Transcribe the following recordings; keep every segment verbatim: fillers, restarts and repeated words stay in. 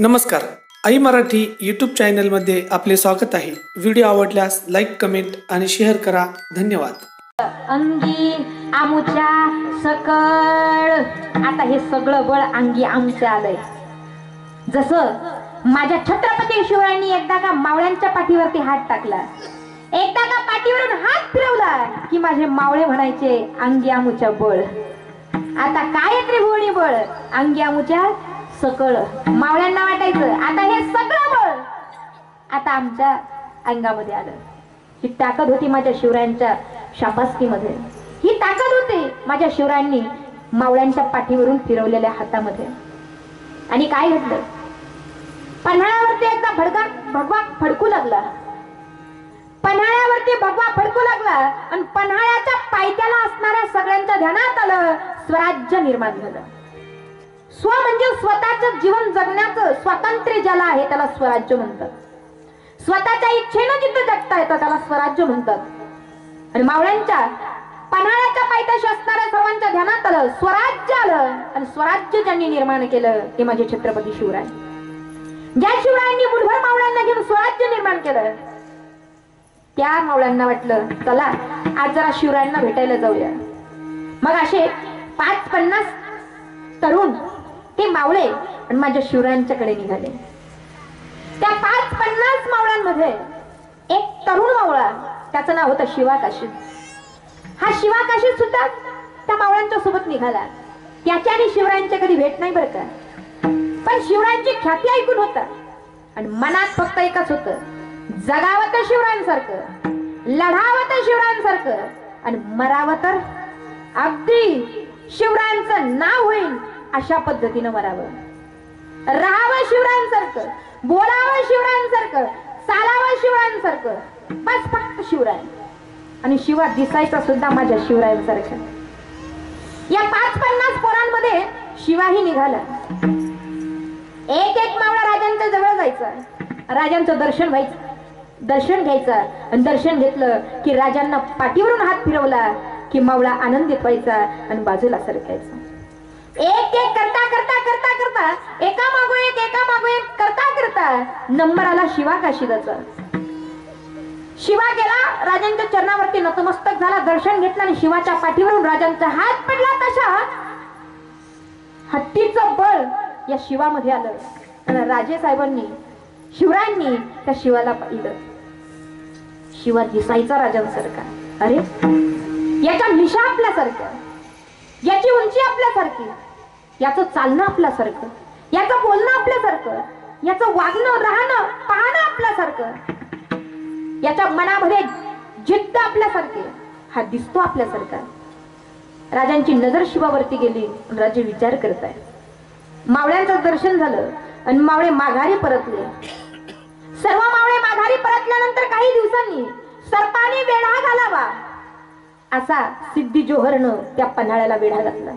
नमस्कार, आई Marathi YouTube channel मध्ये आपले स्वागत आहे। व्हिडिओ आवडल्यास लाईक, कमेंट आणि शेअर करा। धन्यवाद। अंगी आमच्या सकळ, आता हे सगळं बळ अंगी आमच्या आलंय। जसं माझ्या छत्रपती शिवरायांनी एकदा का मावळ्यांच्या पाठीवरती हात टाकला, एकदा का पाठीवरून हात फिरवला की माझे मावळे म्हणायचे अंगी आमच्या बळ। आता काय त्रिभुवनी बळ अंगी आमच्या सकळ। मावळ्यांना वाटायचं आता हे सगळं बळ आता आमच्या अंगामध्ये आलं। ही ताकद होती माझ्या शिवरायांच्या शाबासकीमध्ये, ही ताकद होती माझ्या शिवरायांनी मावळ्यांच्या पाठीवरून फिरवलेल्या हातामध्ये। आणि काय घडलं, पन्हाळ्यावरती एकदा भडका भगवा फडकू लागला, पन्हाळ्यावरती भगवा फडकू लागला आणि पन्हाळ्याच्या पायथ्याला असणाऱ्या सगळ्यांच्या ध्यानात आलं स्वराज्य निर्माण झालं। स्व म्हणजे स्वतःचं जीवन जगण्याचं स्वातंत्र्य ज्याला आहे त्याला स्वराज्य म्हणतात। स्वतःच्या इच्छेने जिथे जगता येतं त्याला स्वराज्य म्हणतात। आणि मावळ्यांच्या पन्हाळ्याच्या पायथ्याशी असणाऱ्या सर्वांच्या ध्यानात आलं स्वराज्य आलं। आणि स्वराज्य ज्यांनी निर्माण केलं ते माझे छत्रपती शिवराय। ज्या शिवरायांनी मुठभर मावळ्यांना घेऊन स्वराज्य निर्माण केलं त्या मावळ्यांना वाटलं चला आज जरा शिवरायांना भेटायला जाऊया। मग असे पाच पन्नास तरुण ते मावळे आणि माझ्या शिवरायांच्याकडे निघाले। त्या पाच पन्नास मावळ्यांमध्ये एक तरुण मावळा, त्याचं नाव होतं शिवाकाशी। हा शिवाकाशी सुद्धा त्या मावळ्यांच्या सोबत निघाला। त्याच्या आणि शिवरायांच्या कधी भेट नाही बरं का, पण शिवरायांची ख्याती ऐकून होता आणि मनात फक्त एकच होतं जगावं तर शिवरायांसारखं, लढावं तर शिवरायांसारखं आणि मरावं तर अगदी शिवरायांचं नाव होईल अशा पद्धतीने मरावं। राहावं शिवरायांसारखं, बोलावं शिवरायांसारखं, चालावं शिवरायांसारखं, बस फक्त शिवराय। आणि शिवा दिसायचा सुद्धा माझ्या शिवरायांसारखा। या पाच पन्नास पोरांमध्ये शिवाही निघाला। एक एक मावळा राजांच्या जवळ जायचा, राजांचं दर्शन व्हायचं, दर्शन घ्यायचं। आणि दर्शन घेतलं की राजांना पाठीवरून हात फिरवला की मावळा आनंदित व्हायचा आणि बाजूला सरकायचा। एक एक करता करता करता करता एका मागो एक एका मागो एक करता करता नंबर आला शिवा काशीदाचा। शिवा गेला राजांच्या चरणावरती नतमस्तक झाला, दर्शन घेतलं आणि शिवाच्या पाठीवरून राजांचा हात पडला। तशा हत्तीचं बळ या शिवामध्ये आलं आणि राजे साहेबांनी शिवरायांनी त्या शिवाला पाहिलं। शिवा दिसायचा राजांसारखा, अरे याच्या मिशा आपल्यासारख्या, याची उंची आपल्यासारखी, याचं चालणं आपल्यासारखं, याचं बोलणं आपल्यासारखं, याचं वागणं राहणं पाहणं आपल्यासारखं, याच्या मनामध्ये जिद्द आपल्यासारखी, हा दिसतो आपल्यासारखा। राजांची नजर शिवावरती गेली, राजे विचार करताय। मावळ्यांचं दर्शन झालं आणि मावळे माघारी परतले। सर्व मावळे माघारी परतल्यानंतर काही दिवसांनी सर्पाने वेढा घालावा असा सिद्धी जोहरनं त्या पन्हाळ्याला वेढा घातला।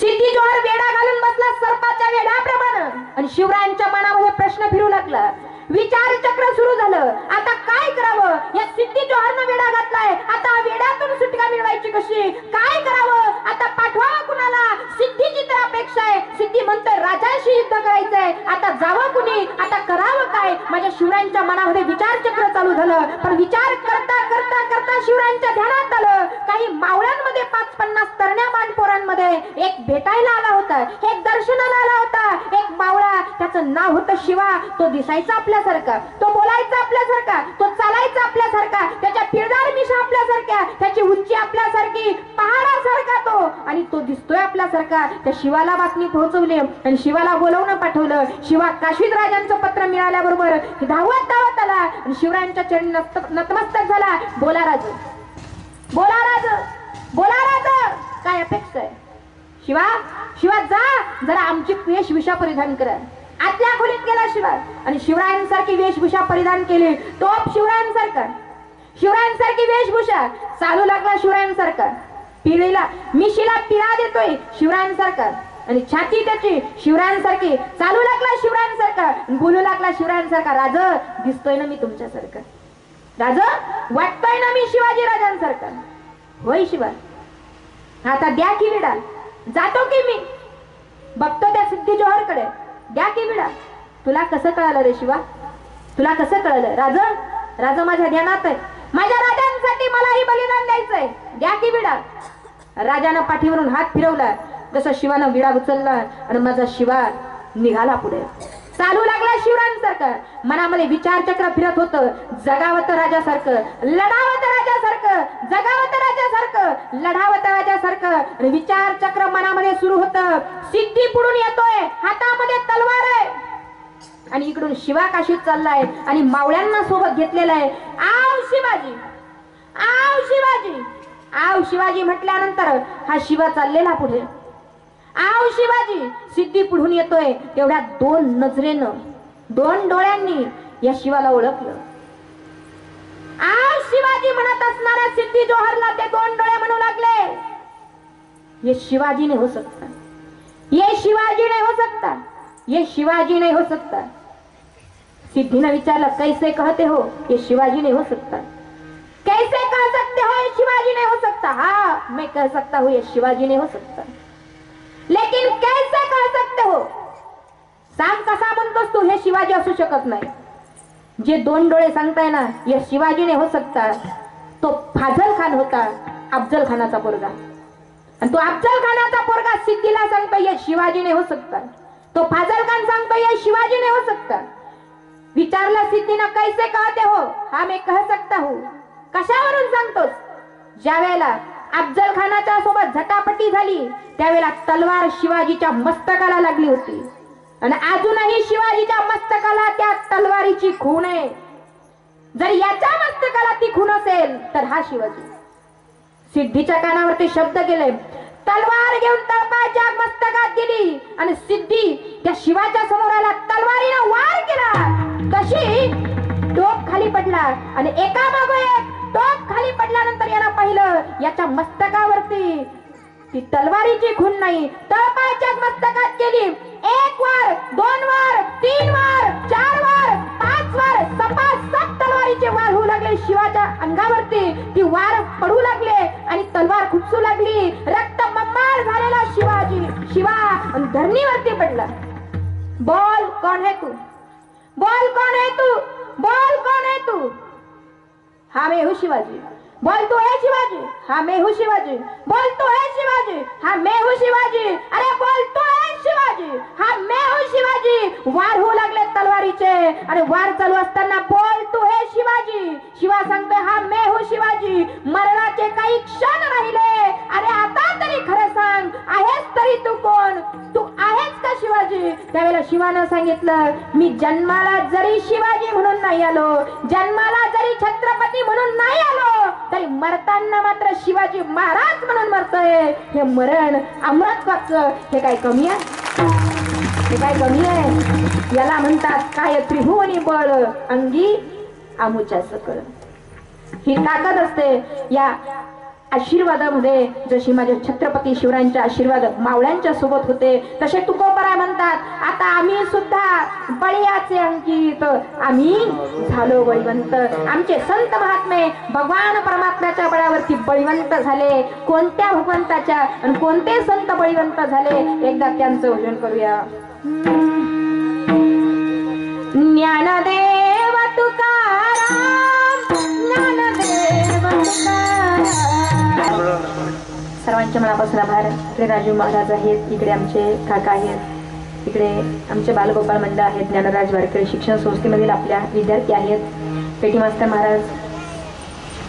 सिद्धी जोहर वेढा घालून बसला सर्पाच्या वेढ्याप्रमाणे। आणि शिवरायांच्या मनामध्ये प्रश्न फिरू लागला, विचार चक्र सुरू झालं, आता काय करावं? या सिद्धी जोहरनं वेढा घातलाय, आता वेढ्यातून सुटका मिळवायची कशी, काय करावं? आता पाठवावं कुणाला? सिद्धीची तर अपेक्षा आहे, सिद्धी म्हणतोय राजाशी युद्ध करायचंय, आता जावं कुणी, आता करावं काय? माझ्या शिवरायांच्या मनामध्ये विचार चक्र चालू झालं। पण विचार करता करता करता शिवरायांच्या ध्यानात आलं काही मावळ्यांमध्ये पाच पन्नास तरण्या मानपोरांमध्ये एक भेटायला आला होता, एक दर्शनाला आला होता एक मावळा, त्याचं नाव होतं शिवा। तो दिसायचा आपल्यासारखा, तो बोलायचा आपल्यासारखा, तो चालायचा आपल्यासारखा, त्याच्या पिळदार मिशा आपल्यासारख्या, त्याची उंची आपल्यासारखी, पहाडासारखा तो, आणि तो दिसतोय आपल्यासारखा। त्या शिवाला बातमी पोहोचवली आणि शिवाला बोलवणं पाठवलं। शिवा काशीद राजांचं पत्र मिळाल्याबरोबर धावत धावत आला आणि शिवरायांच्या चरणी नतमस्तक झाला। बोला राज, बोला राज, बोला राज, काय अपेक्षा आहे? शिवा, शिवा जा, जरा आमची वेशभूषा परिधान करा। आतल्या खोलीत गेला शिवा आणि शिवरायांसारखी वेशभूषा परिधान केली, टोप शिवरायांसारखा, शिवरायांसारखी वेशभूषा, चालू लागला शिवरायांसारखा, पिळीला मिशीला पिळा देतोय शिवरायांसारखा, आणि छाती त्याची शिवरायांसारखी, चालू लागला शिवरायांसारखा, बोलू लागला शिवरायांसारखा। राज दिसतोय ना मी तुमच्यासारखा, राज वाटतोय ना मी शिवाजी राजांसारखा? होय शिवा, आता द्या की विडा, जातो की मी। बघतो त्या सिद्धी जोहरकडे द्या की विडा. तुला कसं कळलं रे शिवा, तुला कसं कळलं? राजा राजा माझ्या ध्यानात आहे, माझ्या राजांसाठी मलाही बलिदान द्यायचंय, द्या की विडा. राजानं पाठीवरून हात फिरवला जसा शिवानं विडा उचलला आणि माझा शिवा निघाला पुढे. चालू लागला शिवरायांसारखं, मनामध्ये विचार चक्र फिरत होतं. जगावत राजासारखं, लढावत राजासारखं, जगावत राजासारखं, लढावत राजासारखं विचार चक्र मनामध्ये सुरू होतं. सिद्धी पुढून येतोय, हातामध्ये तलवार आहे आणि इकडून शिवा काशीत चाललाय आणि मावळ्यांना सोबत घेतलेला आहे. आव शिवाजी, आव शिवाजी, आव शिवाजी म्हटल्यानंतर हा शिवा चाललेला पुढे. आव शिवाजी, सिद्धी पुढून येतोय. तेवढ्या दोन नजरेनं, दोन डोळ्यांनी या शिवाला ओळखलं. आव शिवाजी म्हणत असणाऱ्या सिद्धी जोहरला ते दोन डोळे म्हणू लागले, ये शिवाजी नाही हो सकता, ये शिवाजी नाही हो सकता, ये शिवाजी नाही हो सकता. सिद्धीने विचारलं, कैसे कहते हो ये शिवाजी नहीं हो सकता? कैसे कह सकते हो ये शिवाजी नहीं हो सकता? हाँ, मैं कह सकता हूँ ये शिवाजी नहीं हो सकता, लेकिन कैसे कह सकते हो? सांग कसा म्हणतोस तू, हे शिवाजी असू शकत नाही. जे दोन डोळे सांगताय ना ये शिवाजी नाही हो सकता, तो फाजल खान होता, अफजल खानाचा पोरगा. आणि तो अफजल खानाचा पोरगा सिद्धीला सांगतो ये शिवाजी नाही हो सकता, तो फाजल खान सांगतो ये शिवाजी नहीं हो सकता. विचारला सिद्धीनं, कैसे कहते हो? हा, मैं कह सकता हूँ. कशावरून सांगतोस? ज्या वेळेला अफजल खानाच्या सोबत झटापटी झाली त्यावेळेला तलवार शिवाजीच्या मस्तकाला लागली होती आणि अजूनही शिवाजीच्या मस्तकाला त्या तलवारीची खून आहे. जर याच्या मस्तकाला ती खून असेल तर हा शिवाजी. सिद्धीच्या कानावरती शब्द गेले, तलवार घेऊन तळपाच्या मस्तकात गेली आणि सिद्धी त्या शिवाच्या समोर आला, तलवारीने वार केला. कशी टोप खाली पडला आणि एका मागे एक टोप खाली पडल्यानंतर याला पाहिलं, याच्या मस्तकावरती ती तलवारीची खून नाही, तळपाच्या मस्तकात गेली. एक वार, दोन वार, तीन वार, चार वार, पाच वार, सपा सात तलवारीचे वार होऊ लागले शिवाच्या अंगावरती. ती वार पडू लागले आणि तलवार खुपसू लागली. रक्त मम्मार झालेला शिवाजी शिवा धरणीवरती पडला. बोल कोण है तू, बोल कोण है तू, बोल कोण है तू? हा, मैं हूँ शिवाजी. बोल तू है शिवाजी? हाँ, मैं हूँ शिवाजी. बोल तू है शिवाजी? हाँ, मैं हूँ शिवाजी. अरे बोल तू है शिवाजी? हाँ, मैं हूँ शिवाजी. वार होऊ लागले तलवारीचे. अरे वार चालू असताना बोल तू है शिवाजी? शिवा सांगतोय, हाँ, मैं हूँ शिवाजी. मरणाचे काही क्षण राहिले. अरे आता तरी खरं सांग, आहेस तरी तू कोण? तू आहेस का शिवाजी? त्यावेळेला शिवानं सांगितलं, मी जन्माला जरी शिवाजी म्हणून नाही आलो, जन्माला जरी छत्रपती म्हणून नाही आलो, तरी मरताना मात्र शिवाजी महाराज म्हणून मरतोय. हे मरण अमृत वाटतं, हे काय कमी आहे? हे काय कमी आहे? याला म्हणतात काय त्रिभुवनी बळ अंगी आमूच्या सकळ. ही ताकद असते या आशीर्वादामध्ये. जशी माझ्या छत्रपती शिवरायांच्या आशीर्वाद मावळ्यांच्या सोबत होते, तसे तुकोबराय म्हणतात, आता आम्ही सुद्धा बळीयाचे अंकित, आम्ही झालो बळीवंत. आमचे संत महात्मे भगवान परमात्म्याच्या बळावरती बळीवंत झाले. कोणत्या भगवंताच्या आणि कोणते संत बळीवंत झाले, एकदा त्यांचं भजन करूया. ज्ञानदेव तुकाराम, ज्ञानदेव तुकाराम. सर्वांच्या मनापासून आभार. इकडे राजू महाराज आहेत, इकडे आमचे काका आहेत, इकडे आमचे बालगोपाल मंडळ आहेत, ज्ञानराज वारकरी शिक्षण संस्थेमधील आपल्या विद्यार्थी आहेत, पेटी मास्तर महाराज,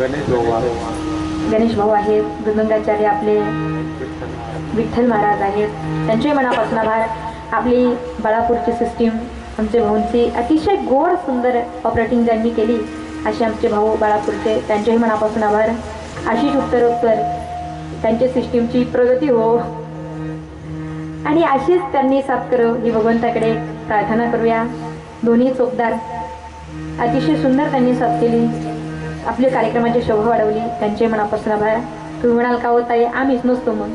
गणेश भाऊ गणेश भाऊ आहेत, गंगाचार्य आपले विठ्ठल महाराज आहेत, त्यांचे मनापासून आभार. आपली बाळापूरची सिस्टीम आमचे भाऊंची अतिशय गोड सुंदर ऑपरेटिंग ज्यांनी केली असे आमचे भाऊ बाळापूरचे, त्यांच्याही मनापासून आभार. आशिष उत्तरोत्तर त्यांच्या सिस्टीमची प्रगती हो आणि आशिष त्यांनी साफ करो ही भगवंताकडे प्रार्थना करूया. दोन्ही चोपदार अतिशय सुंदर त्यांनी साफ केली, आपल्या कार्यक्रमाची शोभा वाढवली, त्यांचे मनापासून आभार. तुम्ही म्हणाल का होत आहे, आम्हीच नसतो मग.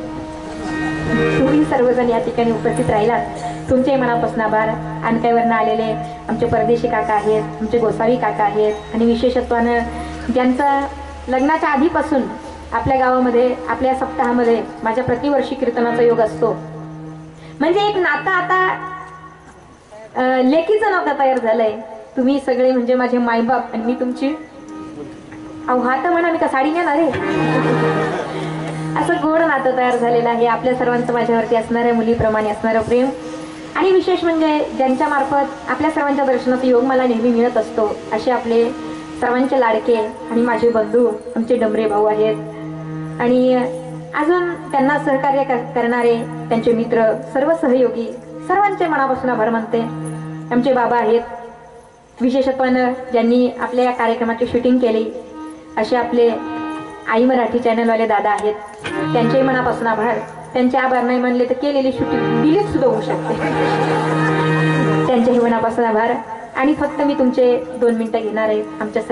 तुम्ही सर्वजण या ठिकाणी उपस्थित राहिलात, तुमचे मनापासून आभार. आणकायवरनं आलेले आमचे परदेशी काका आहेत, आमचे गोसावी काका आहेत आणि विशेषत्वानं ज्यांचा लग्नाच्या आधीपासून आपल्या गावामध्ये आपल्या सप्ताहामध्ये माझ्या प्रतिवर्षी कीर्तनाचा योग असतो. म्हणजे एक नाता आता लेकीचं नातं तयार झालंय. तुम्ही सगळे म्हणजे माझे मायबाप आणि मी तुमची. अहो हात म्हणा, मी का साडी नेणार रे. असं गोड नातं तयार झालेलं आहे आपल्या सर्वांचं माझ्यावरती असणाऱ्या मुलीप्रमाणे असणारं प्रेम. आणि विशेष म्हणजे ज्यांच्या मार्फत आपल्या सर्वांच्या दर्शनाचा योग मला नेहमी मिळत असतो असे आपले सर्वांचे लाडके आणि माझे बंधू आमचे डमरे भाऊ आहेत आणि अजून त्यांना सहकार्य करणारे त्यांचे मित्र सर्व सहयोगी सर्वांचे मनापासून आभार मानते. आमचे बाबा आहेत विशेषत्वानं ज्यांनी आपल्या या कार्यक्रमाची शूटिंग केली असे आपले आई मराठी चॅनलवाले दादा आहेत त्यांचेही मनापासून आभार. त्यांचे आभार नाही म्हणले तर केलेली शूटिंग डिलीट सुद्धा होऊ शकते. त्यांच्याही मनापासून आभार. आणि फक्त मी तुमचे दोन मिनिटं घेणार आहे आमच्या